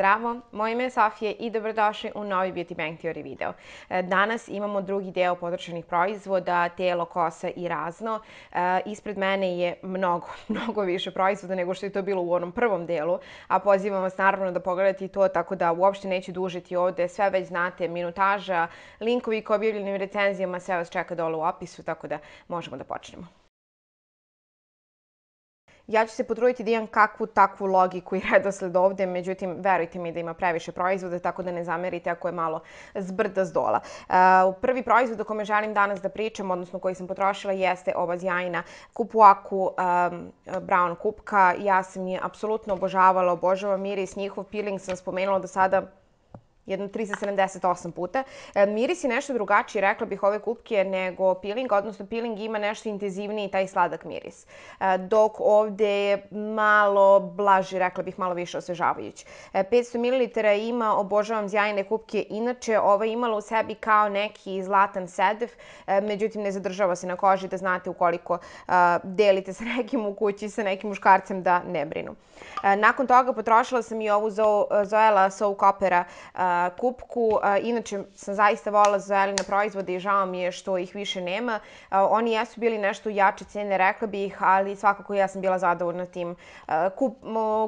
Zdravo, moje ime je Sofija i dobrodošli u novi Beauty Bang Theory video. Danas imamo drugi deo potrošenih proizvoda, telo, kosa i razno. Ispred mene je mnogo više proizvoda nego što je to bilo u onom prvom delu, a pozivam vas naravno da pogledate to, tako da uopšte neću dužiti ovde. Sve već znate, minutaža, linkovi ka objavljenim recenzijama, sve vas čeka dole u opisu, tako da možemo da počnemo. Ja ću se potruditi da imam kakvu takvu logiku i redosled ovde, međutim, verujte mi da ima previše proizvoda, tako da ne zamerite ako je malo zbrda zdola. Prvi proizvod o kome želim danas da pričam, odnosno koji sam potrošila, jeste ova sjajna Kupuaku Brown kupka. Ja sam je apsolutno obožavala, obožavam miris, njihov peeling sam spomenula do sada jedno 378 puta. Miris je nešto drugačiji, rekla bih, ove kupke nego peeling, odnosno peeling ima nešto intenzivniji taj sladak miris. Dok ovde je malo blaži, rekla bih, malo više osvežavajući. 500 ml ima, obožavam sjajne kupke. Inače, ova je imala u sebi kao neki zlatan sedev, međutim ne zadržava se na koži, da znate ukoliko delite sa nekim u kući, sa nekim muškarcem, da ne brinu. Nakon toga potrošila sam i ovu Zoella Soap Opera kupku. Inače, sam zaista volala Zoelline proizvode i žao mi je što ih više nema. Oni jesu bili nešto jače cene, rekla bih, ali svakako ja sam bila zadovoljna tim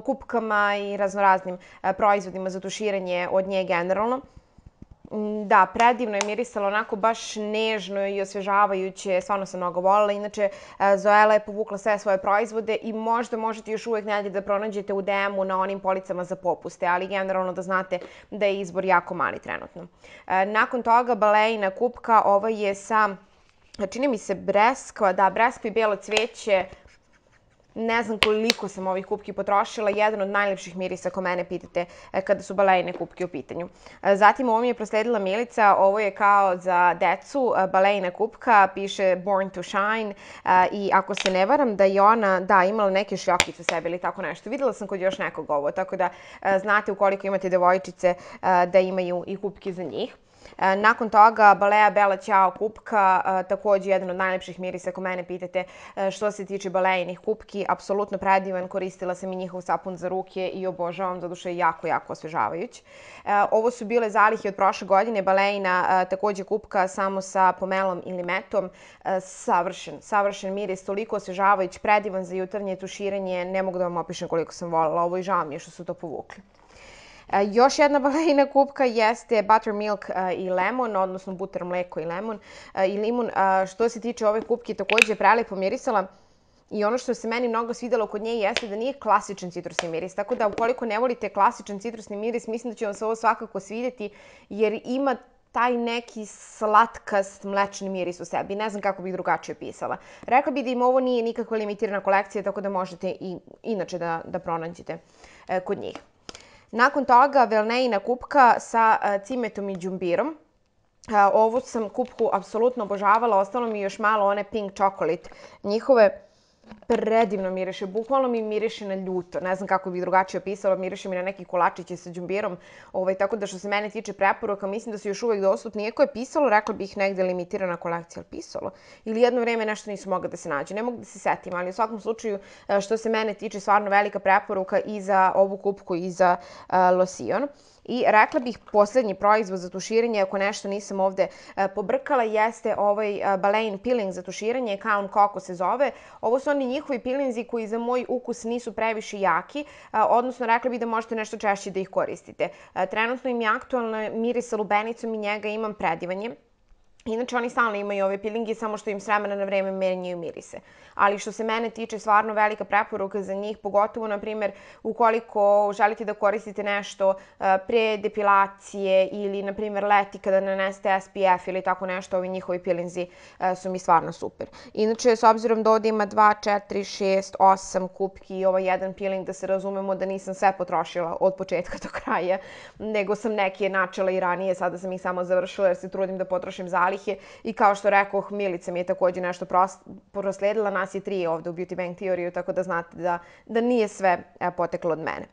kupkama i raznoraznim proizvodima za tuširanje od nje generalno. Da, predivno je mirisala, onako baš nežno i osvežavajuće, stvarno sam mnogo volala. Inače, Zoella je povukla sve svoje proizvode i možda možete još uvek negdje da pronađete u DM-u na onim policama za popuste, ali generalno da znate da je izbor jako mali trenutno. Nakon toga, Baleina kupka, ova je sa, čini mi se, breskva, da, breskva i belo cveće. Ne znam koliko sam ovih kupki potrošila, jedan od najlepših mirisa, ako mene pitate, kada su Baleine kupke u pitanju. Zatim, ovo mi je prosledila Milica, ovo je kao za decu, Baleina kupka, piše Born to Shine i ako se ne varam da je ona, da, imala neke šljokice u sebi ili tako nešto. Videla sam kod još nekog ovo, tako da znate ukoliko imate devojčice da imaju i kupke za njih. Nakon toga, Balea Bella Ciao kupka, također jedan od najlepših mirisa, ako mene pitate što se tiče Baleinih kupki, apsolutno predivan, koristila sam i njihov sapun za ruke i obožavam, zaduše je jako osvežavajući. Ovo su bile zalihe od prošle godine, Baleina također kupka samo sa pomelom i limetom, savršen miris, toliko osvežavajući, predivan za jutarnje tuširanje, ne mogu da vam opišem koliko sam voljela ovo i žao mi je što su to povukli. Još jedna Baleina kupka jeste Buttermilk i lemon, odnosno butter, mleko i limun. Što se tiče ove kupke, također je prelepo mirisala. I ono što se meni mnogo svidjelo kod nje jeste da nije klasičan citrusni miris. Tako da ukoliko ne volite klasičan citrusni miris, mislim da će vam se ovo svakako svidjeti jer ima taj neki slatkast mlečni miris u sebi. Ne znam kako bih drugačije pisala. Rekla bih da im ovo nije nikakva limitirana kolekcija, tako da možete i inače da pronađete kod njih. Nakon toga, Velneina kupka sa cimetom i džumbirom. Ovu sam kupku apsolutno obožavala, ostalo mi još malo one pink chocolate njihove. Predivno miriše, bukvalno mi miriše na ljuto. Ne znam kako bih drugačije opisala, miriše mi na neki kolačiće sa džumbirom. Tako da što se mene tiče preporuka, mislim da su još uvek dostupni. Iako je pisalo, rekla bih negde limitirana kolekcija, ali pisalo. Ili jedno vreme nešto nisu mogla da se nađe. Ne mogu da se setim, ali u svakom slučaju što se mene tiče stvarno velika preporuka i za ovu kupku i za Lotion. I rekla bih posljednji proizvod za tuširanje, ako nešto nisam ovde pobrkala, jeste ovaj Balein peeling za tuširanje, Keune Coco se zove. Ovo su oni njihovi peelinzi koji za moj ukus nisu previše jaki, odnosno rekla bih da možete nešto češće da ih koristite. Trenutno im je aktualno miris sa lubenicom i njega imam predivanje. Inače, oni stalno imaju ove peelinge, samo što im s vremena na vreme menjaju mirise. Ali što se mene tiče, stvarno velika preporuka za njih, pogotovo, na primjer, ukoliko želite da koristite nešto pre depilacije ili, na primjer, leti kada nanesete SPF ili tako nešto, ovi njihovi peelinzi su mi stvarno super. Inače, s obzirom da ovdje ima 2, 4, 6, 8 kupki i ovaj jedan peeling, da se razumemo da nisam sve potrošila od početka do kraja, nego sam neke načela i ranije, sada sam ih samo završila jer se trudim da potrošim zalihe. I kao što rekoh, Milica mi je također nešto prosledila, nas je 3 ovdje u Beauty Bang Theoriju, tako da znate da nije sve poteklo od mene.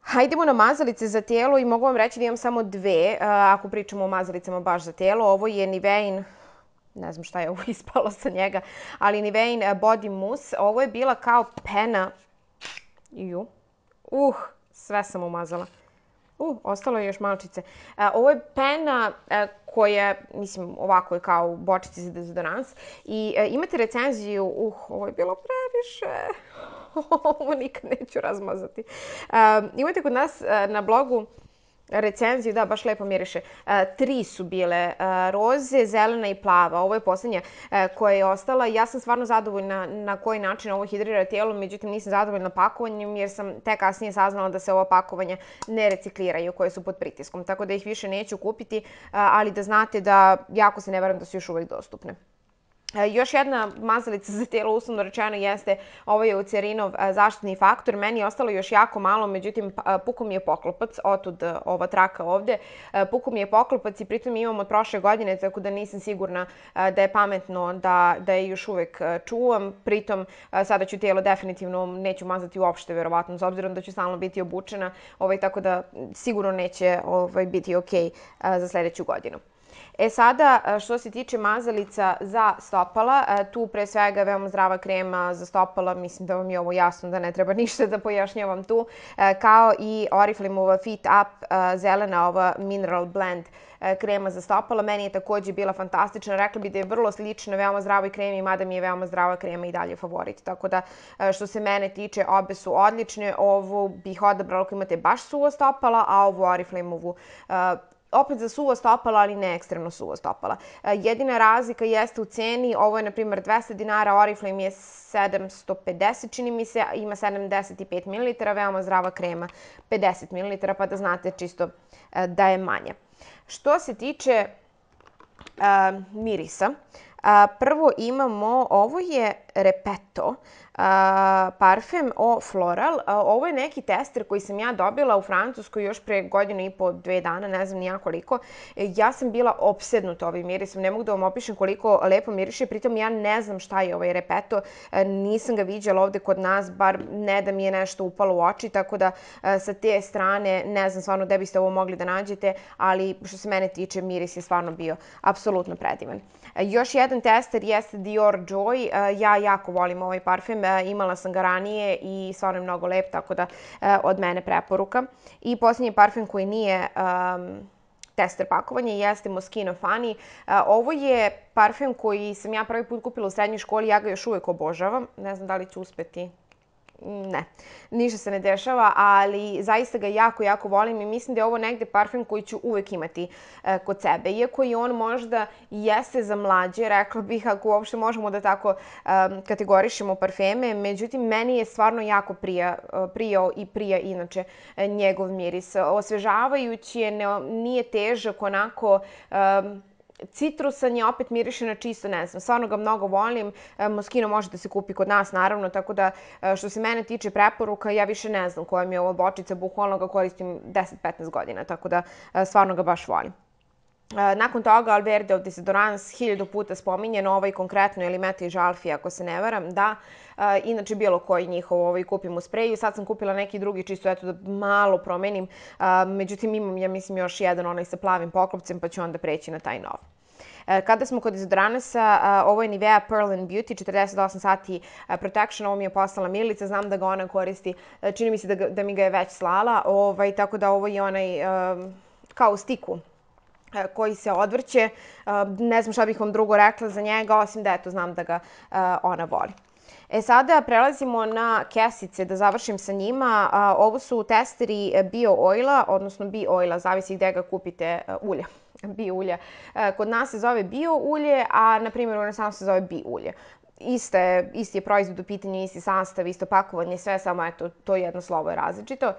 Hajdemo na mazalice za tijelo i mogu vam reći da imam samo 2, ako pričamo o mazalicama baš za tijelo. Ovo je Nivein, ne znam šta je ovo ispalo sa njega, ali Nivein Body Mousse. Ovo je bila kao pena, sve sam umazala. Ostalo je još malčice. Ovo je pena koja, mislim, ovako je kao u bočici za dezodorans. I imate recenziju, ovo je bilo previše, ovo nikad neću razmazati. Imate kod nas na blogu recenziju, da, baš lepo miriše. 3 su bile, roze, zelena i plava. Ovo je poslednja koja je ostala. Ja sam stvarno zadovoljna na koji način ovo hidrira tijelo, međutim nisam zadovoljna pakovanjem jer sam tek kasnije saznala da se ovo pakovanje ne recikliraju koje su pod pritiskom. Tako da ih više neću kupiti, ali da znate da jako se ne varam da su još uvek dostupne. Još jedna mazalica za tijelo, uslovno rečeno, jeste ovaj Eucerinov zaštitni faktor. Meni je ostalo još jako malo, međutim, pukao mi je poklopac, otud ova traka ovde. Pukao mi je poklopac i pritom imam od prošle godine, tako da nisam sigurna da je pametno da je još uvek čuvam. Pritom, sada ću tijelo definitivno neću mazati uopšte, verovatno, s obzirom da ću stalno biti obučena, tako da sigurno neće biti okej za sledeću godinu. E sada, što se tiče mazalica za stopala, tu pre svega veoma zdrava krema za stopala, mislim da vam je ovo jasno, da ne treba ništa da pojašnjavam tu, kao i Oriflame-ova Fit Up zelena, ova Mineral Blend krema za stopala. Meni je takođe bila fantastična, rekla bih da je vrlo slična veoma zdravoj kremi, mada mi je veoma zdrava krema i dalje favorit. Tako da, što se mene tiče, obe su odlične, ovo bih odabrala ako imate baš suvo stopala, a ovu Oriflame-ovu opet za suvo stopala, ali ne ekstremno suvo stopala. Jedina razlika jeste u ceni. Ovo je, na primjer, 200 dinara, Oriflame je 750, čini mi se, ima 75 ml, veoma zdrava krema 50 ml, pa da znate čisto da je manje. Što se tiče mirisa, prvo imamo, ovo je Repetto parfem o floral. Ovo je neki tester koji sam ja dobila u Francuskoj još pre godinu i po, 2 dana, ne znam nija koliko. Ja sam bila opsednuta ovim mirisom, ne mogu da vam opišem koliko lepo miriše, pritom ja ne znam šta je ovaj Repetto, nisam ga viđala ovde kod nas, bar ne da mi je nešto upalo u oči, tako da sa te strane ne znam stvarno gde biste ovo mogli da nađete, ali što se mene tiče miris je stvarno bio apsolutno predivan. Još jedan tester jeste Dior Joy, ja jako volim ovaj parfem, imala sam ga ranije i stvarno je mnogo lep, tako da od mene preporuka. I posljednji parfem koji nije tester pakovanja jeste Moschino Funny. Ovo je parfem koji sam ja prvi put kupila u srednjoj školi, ja ga još uvek obožavam. Ne znam da li ću uspeti. Ne, ništa se ne dešava, ali zaista ga jako, jako volim i mislim da je ovo negde parfem koji ću uvek imati kod sebe. Iako i on možda jeste za mlađe, rekla bih, ako uopšte možemo da tako kategorišemo parfeme, međutim, meni je stvarno jako prijao i prija inače njegov miris. Osvežavajući je, nije težak, onako citrusan je, opet miriše na čisto, ne znam, stvarno ga mnogo volim. Moschino može da se kupi kod nas, naravno, tako da što se mene tiče preporuka, ja više ne znam koja mi je ova bočica, bukvalno ga koristim 10-15 godina, tako da stvarno ga baš volim. Nakon toga Alverde ovde se dezodorans 1000 puta spominjen, ovaj konkretno je Limeta i Žalfija, ako se ne varam, da. Inače bilo koji njihov kupim u spreju, sad sam kupila neki drugi čisto eto da malo promenim, međutim imam ja mislim još jedan onaj sa plavim poklopcem pa ću onda preći na taj nov. Kada smo kod dezodoransa, ovo je Nivea Pearl and Beauty, 48 sati protection, ovo mi je poslala Milica, znam da ga ona koristi, čini mi se da mi ga je već slala, tako da ovo je onaj kao u stiku koji se odvrće. Ne znam šta bih vam drugo rekla za njega, osim da eto znam da ga ona voli. E sada prelazimo na kesice, da završim sa njima. Ovo su testeri Bio Oila, odnosno Bio Oila, zavisi gde ga kupite, ulja. Bio ulja. Kod nas se zove Bio ulje, a na primjer u Renesansu se zove Bio ulje. Isti je proizvod u pitanju, isti sastav, isto pakovanje, sve, samo eto, to jedno slovo je različito.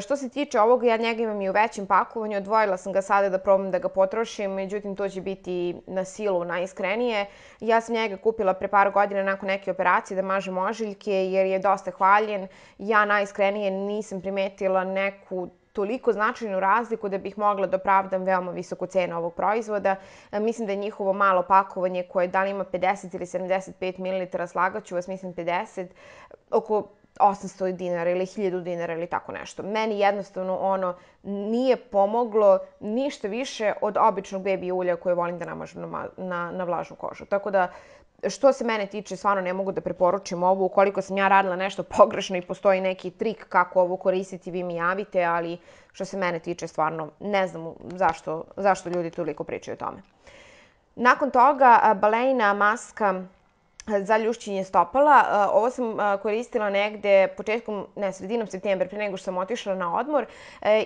Što se tiče ovoga, ja njega imam i u većem pakovanju, odvojila sam ga sada da probam da ga potrošim, međutim to će biti na silu najiskrenije. Ja sam njega kupila pre par godina nakon neke operacije da mažem ožiljke jer je dosta hvaljen. Ja najiskrenije nisam primetila neku toliko značajnu razliku da bih mogla da opravdam veoma visoku cenu ovog proizvoda. Mislim da je njihovo malo pakovanje koje da li ima 50 ili 75 ml, slagaću vas, mislim 50, oko 800 dinara ili 1000 dinara ili tako nešto. Meni jednostavno ono nije pomoglo ništa više od običnog baby ulja koje volim da namažem na vlažnu kožu. Tako da Što se mene tiče, stvarno ne mogu da preporučim ovu. Ukoliko sam ja radila nešto pogrešno i postoji neki trik kako ovu koristiti, vi mi javite, ali što se mene tiče, stvarno ne znam zašto ljudi toliko pričaju o tome. Nakon toga, Baleina maska za ljušćenje stopala. Ovo sam koristila negde sredinom septembra, pre nego što sam otišla na odmor.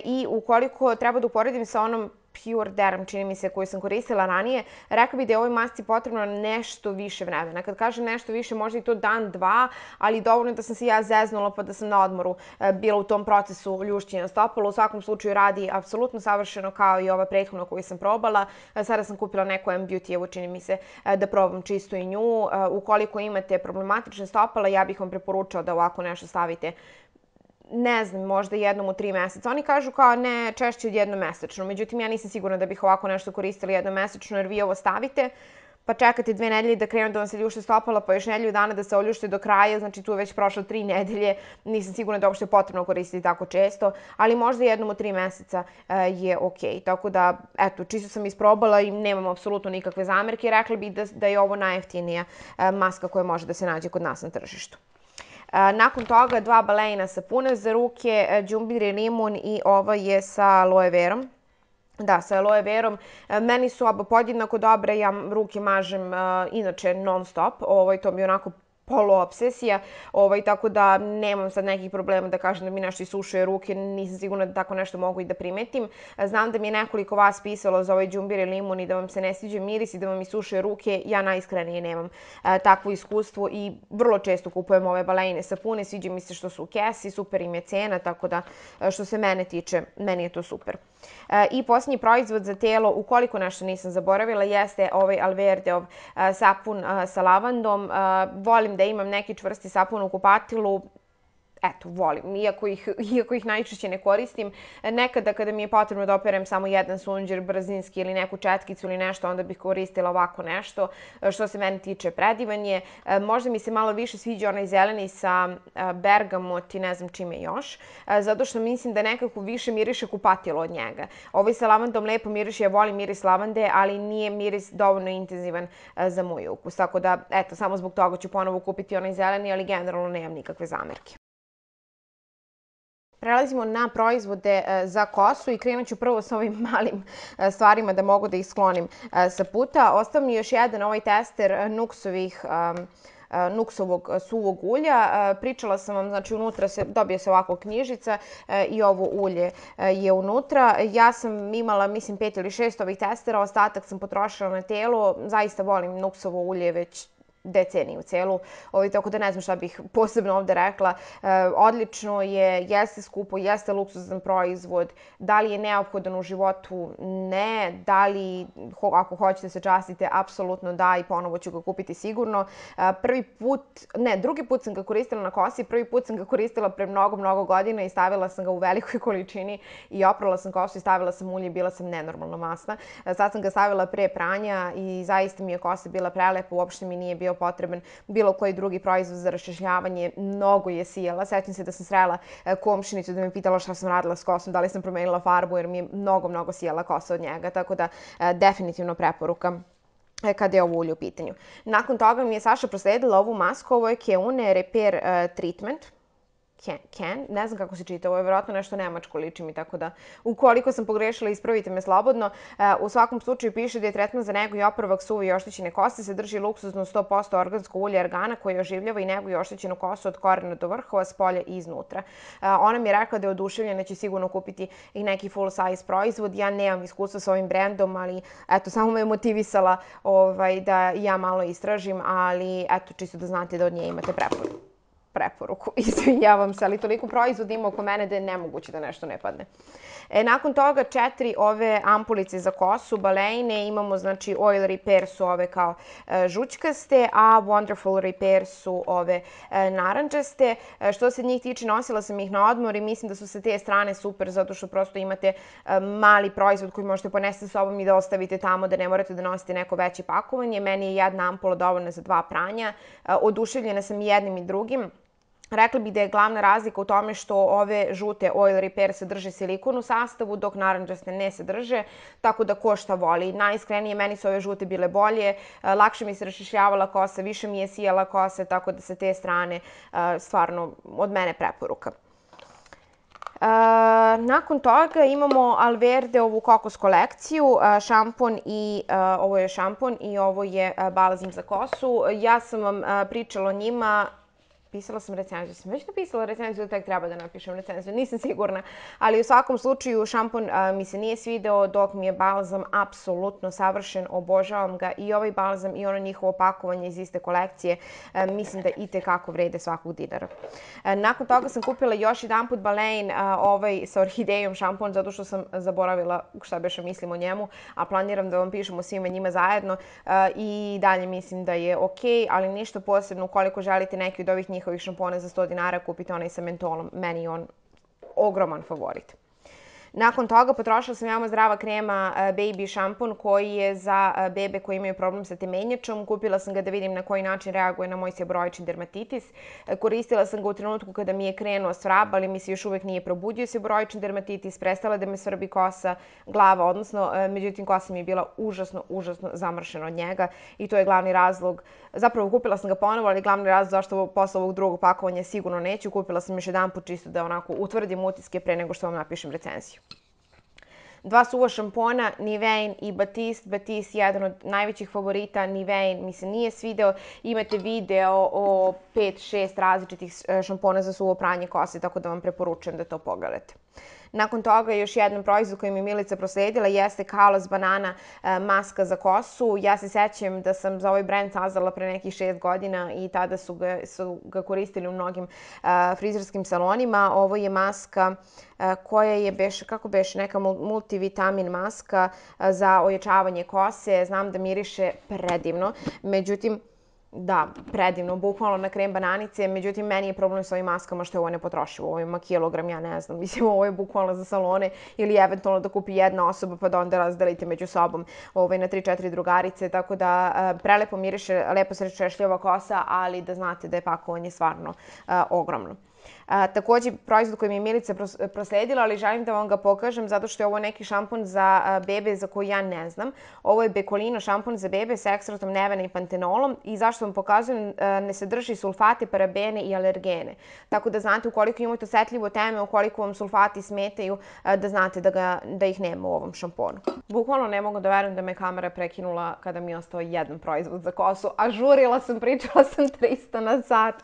I ukoliko treba da uporedim sa onom Pure Derm, čini mi se, koju sam koristila ranije, rekao bi da je ovoj masci potrebno nešto više vremena. Kad kažem nešto više, možda i to dan, dva, ali dovoljno da sam se ja zeznula pa da sam na odmoru bila u tom procesu ljušćenja stopala. U svakom slučaju radi apsolutno savršeno kao i ova prethodna koju sam probala. Sada sam kupila neku M Beauty, evo čini mi se da probam čisto i nju. Ukoliko imate problematične stopala, ja bih vam preporučao da ovako nešto stavite, ne znam, možda jednom u 3 meseca. Oni kažu kao ne češće od jednomesečno. Međutim, ja nisam sigurna da bih ovako nešto koristila jednomesečno, jer vi ovo stavite, pa čekate 2 nedelje da krenu da vam se ljušte stopala, pa još 1 nedelju dana da se oljušte do kraja. Znači, tu je već prošlo 3 nedelje. Nisam sigurna da uopšte je potrebno koristiti tako često, ali možda jednom u 3 meseca je okej. Tako da, eto, čisto sam isprobala i nemam apsolutno nikakve zamerke. Rekla bih da je ovo najjeftinija maska koja može da se nađe kod nas na tržištu. Nakon toga 2 Baleina sapuna za ruke, đumbir i limun, i ova je sa aloe verom. Da, sa aloe verom. Meni su oba podjednako dobre, ja ruke mažem inače non stop, to mi je onako poluopsesija, tako da nemam sad nekih problema da kažem da mi nešto isušuje ruke, nisam sigurna da tako nešto mogu i da primetim. Znam da mi je nekoliko vas pisalo za ovaj đumbir i limun i da vam se ne sviđa miris i da vam isušuje ruke. Ja najiskrenije nemam takvo iskustvo i vrlo često kupujem ove Baleine sapune, sviđa mi se što su u kesi, super im je cena, tako da što se mene tiče, meni je to super. I posljednji proizvod za telo, ukoliko nešto nisam zaboravila, jeste ovaj Alverdeov sapun sa lavandom. Volim da imam neki čvrsti sapun u kupatilu, eto, volim, iako ih najčešće ne koristim. Nekada kada mi je potrebno da operem samo jedan sunđer brzinski ili neku četkicu ili nešto, onda bih koristila ovako nešto. Što se mene tiče, predivan je. Možda mi se malo više sviđa onaj zeleni sa bergamot i ne znam čime još, zato što mislim da nekako više miriše kupatilo od njega. Ovaj sa lavandom lepo miriše, ja volim miris lavande, ali nije miris dovoljno intenzivan za moj ukus. Tako da, eto, samo zbog toga ću ponovo kupiti onaj zeleni, ali generalno nemam nikakve zamerke. Prelazimo na proizvode za kosu i krenut ću prvo sa ovim malim stvarima da mogu da ih sklonim sa puta. Ostao mi još jedan ovaj tester Nuxovog suvog ulja. Pričala sam vam, znači unutra dobije se ovako knjižica i ovo ulje je unutra. Ja sam imala, mislim, 5 ili 6 ovih testera, ostatak sam potrošila na telo. Zaista volim Nuxovo ulje već deceniju celu, tako da ne znam šta bih posebno ovde rekla. Odlično je, jeste skupo, jeste luksuzan proizvod. Da li je neophodan u životu? Ne. Da li, ako hoćete se častite, apsolutno da, i ponovo ću ga kupiti sigurno. Drugi put sam ga koristila na kosi, prvi put sam ga koristila pre mnogo godina i stavila sam ga u velikoj količini i oprala sam kosu i stavila sam ulje i bila sam nenormalno masna. Sad sam ga stavila pre pranja i zaista mi je kosa bila prelepa, uopšte mi nije bio potreban bilo koji drugi proizvod za raščešljavanje. Mnogo je sijala. Sjećam se da sam srela komšinicu da me pitala šta sam radila s kosom, da li sam promenila farbu, jer mi je mnogo sijala kosa od njega. Tako da definitivno preporuka kada je ovo ulje u pitanju. Nakon toga mi je Saša prosledila ovu masku. Ovo je Keune Repair Treatment. Ne znam kako se čita, ovo je vjerojatno nešto nemačko, liči mi, tako da ukoliko sam pogrešila, ispravite me slobodno. U svakom slučaju piše da je tretman za negu i oporavak suve i oštećene kose, sadrži luksuzno 100% organsko ulje argana koje oživljava i neguje oštećenu kosu od korena do vrhova, s polja i iznutra. Ona mi je rekla da je oduševljena, će sigurno kupiti i neki full size proizvod. Ja nemam iskustva s ovim brendom, ali eto, samo me je motivisala da ja malo istražim, ali eto, čisto da znate da od nje imate preporuku. Izvinjavam se, ali toliko proizvoda ima oko mene da je nemoguće da nešto ne padne. Nakon toga 4 ove ampulice za kosu, Baleine. Imamo, znači, Oil Repair su ove kao žućkaste, a Wonderful Repair su ove naranđaste. Što se njih tiče, nosila sam ih na odmor i mislim da su sa te strane super, zato što prosto imate mali proizvod koji možete ponesti s sobom i da ostavite tamo, da ne morate da nosite neko veće pakovanje. Meni je jedna ampula dovoljna za 2 pranja. Oduševljena sam jednim i drugim. Rekla bih da je glavna razlika u tome što ove žute Oil Repair sadrže silikon u sastavu, dok naranđaste ne sadrže, tako da ko šta voli. Najiskrenije, meni su ove žute bile bolje, lakše mi se rašišljavala kosa, više mi je sijala kosa, tako da sa te strane stvarno od mene preporuka. Nakon toga imamo Alverde, ovu kokos kolekciju, šampon i ovo je šampon i ovo je balzam za kosu. Ja sam vam pričala o njima, pisala sam recenziju, sam već napisala recenziju, tek treba da napišem recenziju, nisam sigurna. Ali u svakom slučaju šampon mi se nije svideo, dok mi je balzam apsolutno savršen, obožavam ga. I ovaj balzam i ono njihovo pakovanje iz iste kolekcije, mislim da itekako vrede svakog dinara. Nakon toga sam kupila još jedanput Balein, ovaj sa orhidejom šampon, zato što sam zaboravila šta beše mislim o njemu, a planiram da vam pišem o svima njima zajedno. I dalje mislim da je ok, ali ništa posebno. Ukoliko želite neki od ovih njihovih šampona za 100 dinara, kupite onaj sa mentolom. Meni je on ogroman favorit. Nakon toga potrošila sam veoma zdrava krema Baby šampon koji je za bebe koji imaju problem sa temenjačom. Kupila sam ga da vidim na koji način reaguje na moj sebroični dermatitis. Koristila sam ga u trenutku kada mi je krenuo svrab, ali mi se još uvek nije probudio sebroični dermatitis. Prestala da me svrbi kosa, glava, odnosno, međutim kosa mi je bila užasno, užasno zamršena od njega i to je glavni razlog. Zapravo kupila sam ga ponovo, ali glavni razlog zašto posle ovog drugog pakovanja sigurno neću. Kupila sam još jedanput čisto da onako utvrdim utiske pre nego što vam napišem recenziju. Dva suva šampona, Nivea i Batiste. Batiste je jedan od najvećih favorita, Nivea mi se nije svideo. Imate video o 5-6 različitih šampona za suvo pranje kose, tako da vam preporučujem da to pogledate. Nakon toga još jedan proizvod koji mi je Milica prosledila jeste Kallos banana maska za kosu. Ja se sećam da sam za ovaj brand saznala pre nekih 6 godina i tada su ga koristili u mnogim frizerskim salonima. Ovo je maska koja je, kako beše, neka multivitamin maska za ojačavanje kose. Znam da miriše predivno, međutim, da, predivno, bukvalno na krem bananice, međutim meni je problem s ovim maskama što je ovo nepotrošivo, ovo ima kilogram, ja ne znam, mislim ovo je bukvalno za salone ili eventualno da kupi jedna osoba pa da onda razdelite među sobom na 3-4 drugarice, tako da prelepo miriše, lepo se rečešljava kosa, ali da znate da je pakovanje stvarno ogromno. Takođe, proizvod koji mi je Milica prosledila, ali želim da vam ga pokažem zato što je ovo neki šampon za bebe za koji ja ne znam. Ovo je Becollino šampon za bebe sa ekstraktom nevena i pantenolom i zašto vam pokazujem, ne sadrži sulfate, parabene i alergene. Tako da znate ukoliko imate osetljivo teme, ukoliko vam sulfati smetaju, da znate da ih nema u ovom šamponu. Bukvalno ne mogu da verujem da me kamera prekinula kada mi je ostao jedan proizvod za kosu, a žurila sam, pričala sam 300 na sat,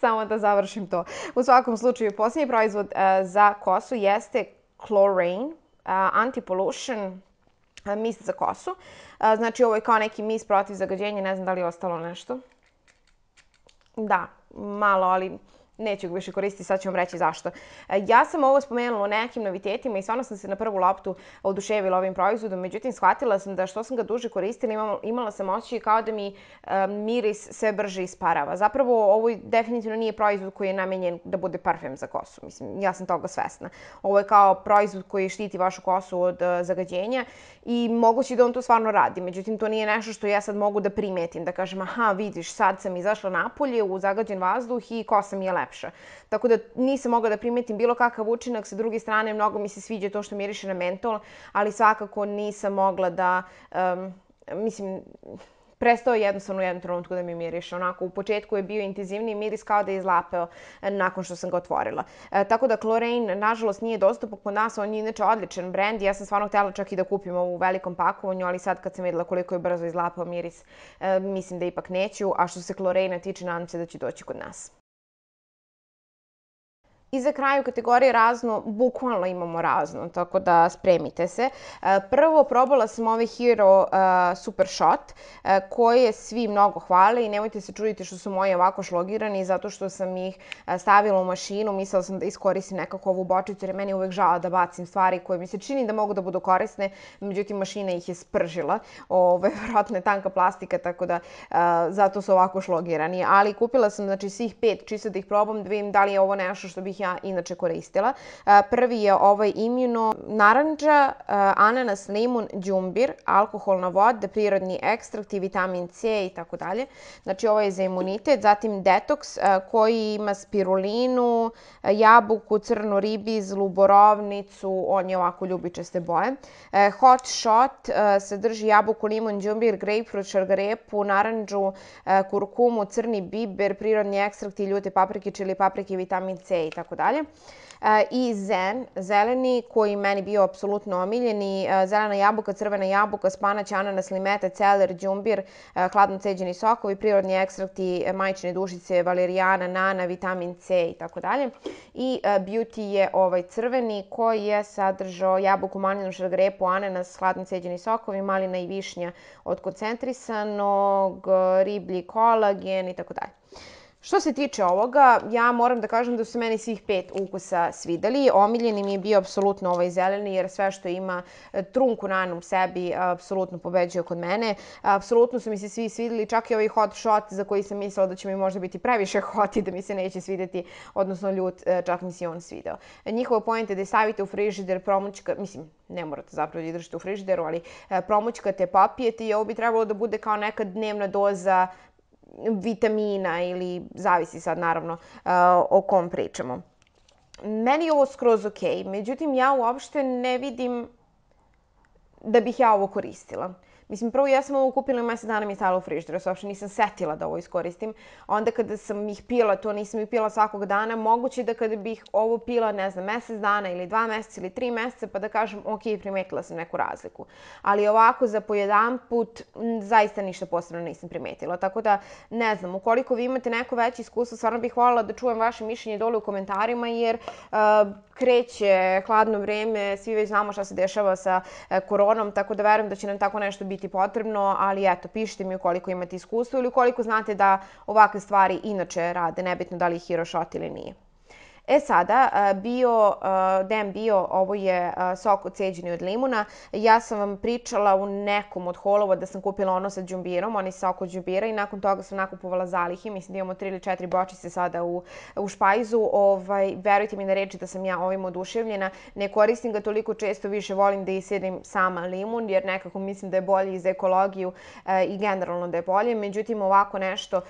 samo da završim to. U svakom slučaju, posljednji proizvod za kosu jeste Klorane, Anti Pollution mist za kosu. Znači, ovo je kao neki mist protiv zagađenja, ne znam da li je ostalo nešto. Da, malo, ali neću ga više koristiti, sad ću vam reći zašto. Ja sam ovo spomenula o nekim novitetima i stvarno sam se na prvu loptu oduševila ovim proizvodom, međutim shvatila sam da što sam ga duže koristila imala sam osjećaj kao da mi miris sve brže isparava. Zapravo ovo definitivno nije proizvod koji je namenjen da bude parfem za kosu, mislim, ja sam toga svesna. Ovo je kao proizvod koji štiti vašu kosu od zagađenja i moguće da on to stvarno radi, međutim to nije nešto što ja sad mogu da primetim, da kažem aha vidiš sad sam izašla napolje u zagađen vazduh i kosa mi je lepša. Tako da nisam mogla da primetim bilo kakav učinak. Sa druge strane, mnogo mi se sviđa to što miriše na mentol, ali svakako nisam mogla da, mislim, prestao je jednostavno u jednom trenutku da mi miriše. Onako, u početku je bio intenzivniji miris kao da je izlapeo nakon što sam ga otvorila. Tako da Klorane, nažalost, nije dostupan kod nas. On je inače odličan brand. Ja sam stvarno htjela čak i da kupim ovo u velikom pakovanju, ali sad kad sam videla koliko je brzo izlapeo miris, mislim da ipak neću. A što se Klorane tiče, nadam se da će doći kod nas. I za kraj u kategoriji razno, bukvalno imamo razno, tako da spremite se. Prvo, probala sam ovaj Hero Super Shot, koje svi mnogo hvale i nemojte se čuditi što su moji ovako šlogirani, zato što sam ih stavila u mašinu, mislila sam da iskoristim nekako ovu bočicu, jer meni je uvek žao da bacim stvari koje mi se čini da mogu da budu korisne, međutim mašina ih je spržila, vjerojatno je tanka plastika, tako da zato su ovako šlogirani. Ali kupila sam, znači, svih 5, čisto da ih probam, da vidim da li je ovo nešto što bih ja inače koristila. Prvi je ovaj Imino narandža, ananas, limun, đumbir, alkoholna voda, prirodni ekstrakt i vitamin C itd. Znači ovo je za imunitet. Zatim detoks koji ima spirulinu, jabuku, crnu ribiz, luborovnicu, on je ovako ljubičaste boje. Hot shot sadrži jabuku, limun, đumbir, grejpfrut, šargarepu, narandžu, kurkumu, crni biber, prirodni ekstrakt i ljute paprike, čili paprike, vitamin C itd. I zen, zeleni, koji meni bio apsolutno omiljeni, zelena jabuka, crvena jabuka, spanać, ananas, limeta, celer, đumbir, hladno ceđeni sokovi, prirodni ekstrakti majčine dušice, valerijana, nana, vitamin C itd. I beauty je ovaj crveni koji je sadržao jabuku, malinu, šargarepu, ananas, hladno ceđeni sokovi, malina i višnja od koncentrisanog, riblji kolagen itd. Što se tiče ovoga, ja moram da kažem da su meni svih 5 ukusa svideli. Omiljeni mi je bio apsolutno ovaj zeleni, jer sve što ima trunku nana u sebi apsolutno pobeđuje kod mene. Apsolutno su mi se svi svideli, čak i ovaj hot shot za koji sam mislila da će mi možda biti previše hot i da mi se neće svideti, odnosno ljut, čak mi se i on svideo. Njihova point je da je stavite u frižider, promućka, mislim, ne morate zapravo da je držite u frižideru, ali promućkate, popijete i ovo bi trebalo da bude kao neka dnevna doza vitamina ili zavisi sad naravno o kom pričamo. Meni je ovo skroz ok, međutim ja uopšte ne vidim da bih ja ovo koristila. Mislim, prvo ja sam ovo kupila i mesec dana mi je stajala u frižideru, se uopšte nisam setila da ovo iskoristim. Onda kada sam ih pila, to nisam ih pila svakog dana, moguće da kada bih ovo pila, ne znam, mesec dana ili 2 meseca ili 3 meseca, pa da kažem, ok, primetila sam neku razliku. Ali ovako, za po jedan put, zaista ništa posebno nisam primetila. Tako da, ne znam, ukoliko vi imate neko veće iskustvo, stvarno bih voljela da čujem vaše mišljenje dole u komentarima, jer kreće hladno vreme, svi već znamo šta se dešava sa koronom, tako da verujem da će nam tako nešto biti potrebno, ali eto, pišite mi ukoliko imate iskustvo ili ukoliko znate da ovakve stvari inače rade, nebitno da li je Hero shot ili nije. E sada, DM bio, ovo je sok odceđeni od limuna. Ja sam vam pričala u nekom od holova da sam kupila ono sa đumbirom, onaj sok od đumbira i nakon toga sam nakupovala zalihi. Mislim da imamo 3 ili 4 bočice sada u špajzu. Verujte mi na reči da sam ja ovim oduševljena. Ne koristim ga toliko često, više volim da isedim sama limun jer nekako mislim da je bolje i za ekologiju i generalno da je bolje. Međutim, ovako nešto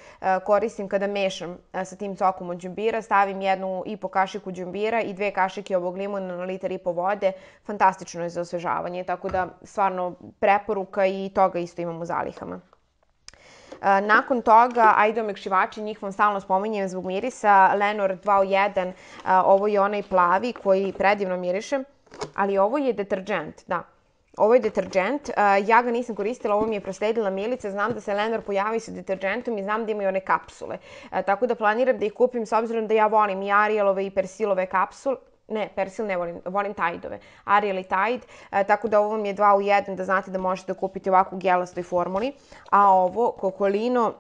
koristim kada mešam sa tim sokom od đumbira. Stavim 1,5 kašiku đumbira i 2 kašike ovog limona na 1,5 litara vode. Fantastično je za osvežavanje, tako da stvarno preporuka i toga isto imam u zalihama. Nakon toga, ajde omekšivači, njih vam stalno spominjem zbog mirisa. Lenor 2 u 1, ovo je onaj plavi koji predivno miriše, ali ovo je deterdžent, da. Ovo je deterdžent, ja ga nisam koristila, ovo mi je prosledila Milica, znam da se Lenor pojavi sa deterdžentom i znam da imaju one kapsule. Tako da planiram da ih kupim s obzirom da ja volim i Arielove i Persilove kapsule. Ne, Persil ne volim, volim Tideove, Ariel i Tide. Tako da ovo vam je 2 u 1, da znate da možete kupiti ovako u gelastoj formuli. A ovo, Cocolino,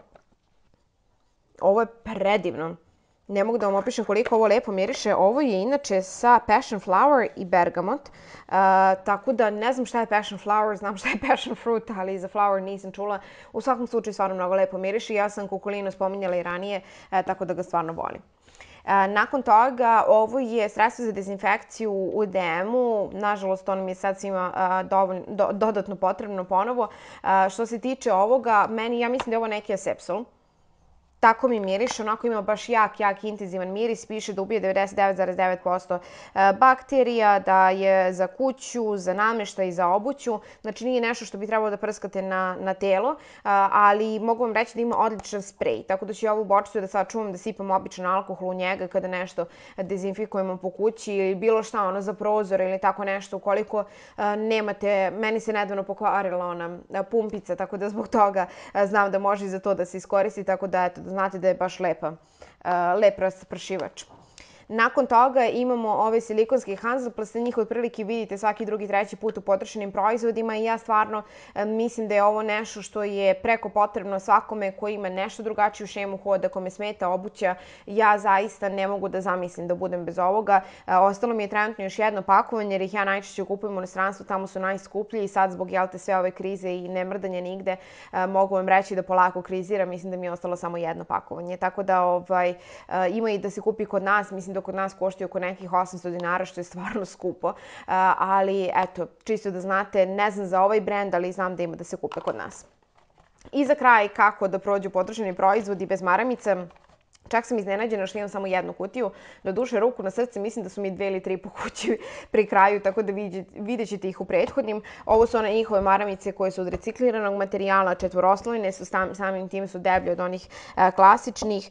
ovo je predivno. Ne mogu da vam opišem koliko ovo lepo miriše. Ovo je inače sa passion flower i bergamot. Tako da ne znam šta je passion flower, znam šta je passion fruit, ali za flower nisam čula. U svakom slučaju stvarno mnogo lepo miriše. Ja sam Cocolino spominjala i ranije, tako da ga stvarno volim. Nakon toga, ovo je sredstvo za dezinfekciju u DM-u. Nažalost, ono mi je sad svima dodatno potrebno ponovo. Što se tiče ovoga, meni, ja mislim da je ovo neki asepsol. Tako mi miriše, onako ima baš jak, intenzivan miris. Piše da ubije 99,9% bakterija, da je za kuću, za nameštaj i za obuću. Znači nije nešto što bi trebalo da prskate na telo, ali mogu vam reći da ima odličan sprej. Tako da ću ja ovu bočicu da sad čuvam da sipam običan alkohol u njega kada nešto dezinfikujemo po kući ili bilo šta, ono za prozor ili tako nešto. Ukoliko nemate, meni se nedavno pokvarila ona pumpica, tako da zbog toga znam da može i za to da se iskoristi, tako da eto, znate da je baš lep raspršivač. Nakon toga imamo ove silikonske hanzaplast, njih otprilike vidite svaki drugi, treći put u potrošenim proizvodima i ja stvarno mislim da je ovo nešto što je preko potrebno svakome koji ima nešto drugačiju šemu hoda, kome smeta obuća. Ja zaista ne mogu da zamislim da budem bez ovoga. Ostalo mi je trenutno još jedno pakovanje jer ih ja najčešće kupujem u inostranstvu, tamo su najskuplji i sad zbog sve ove krize i nemrdanja nigde mogu vam reći da polako kriziram, mislim da mi je ostalo samo jedno pakovanje. Tako da ima i da se kupi kod nas, mislim da kod nas koštaju oko nekih 800 dinara, što je stvarno skupo. Ali, eto, čisto da znate, ne znam za ovaj brend, ali znam da ima da se kupe kod nas. I za kraj, kako da prođu potrošeni proizvodi bez maramice. Čak sam iznenađena što imam samo jednu kutiju. Doduše, ruku na srce, mislim da su mi 2 ili 3 po kući pri kraju, tako da vidjet ćete ih u prethodnim. Ovo su one njihove maramice koje su od recikliranog materijala, četvoroslovine su, samim tim su deblje od onih klasičnih.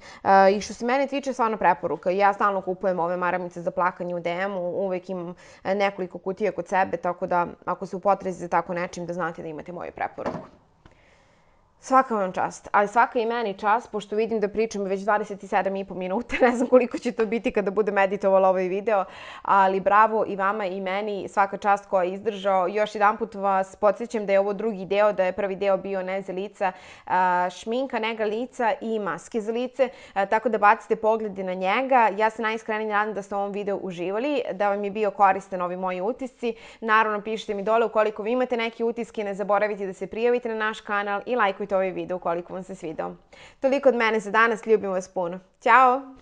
I što se mene tiče, stvarno preporuka. Ja stalno kupujem ove maramice za plakanje u DM-u, uvek imam nekoliko kutija kod sebe, tako da ako se upotresite tako nečim, da znate da imate moju preporuku. Svaka vam čast, ali svaka i meni čast, pošto vidim da pričam već 27,5 minuta, ne znam koliko će to biti kada budem editovala ovaj video, ali bravo i vama i meni, svaka čast koja je izdržao. Još jedan put vas podsjećam da je ovo drugi deo, da je prvi deo bio ne za lica, šminka, nega lica i maske za lice, tako da bacite poglede na njega. Ja se najiskrenije nadam da ste u ovom videu uživali, da vam je bio koristan ovi moji utisci. Naravno, pišite mi dole ukoliko vi imate neki utiske, ne zaboravite da se prijavite na naš kanal i lajkujte ovaj video ukoliko vam se svidao. Toliko od mene za danas, ljubim vas puno. Ćao!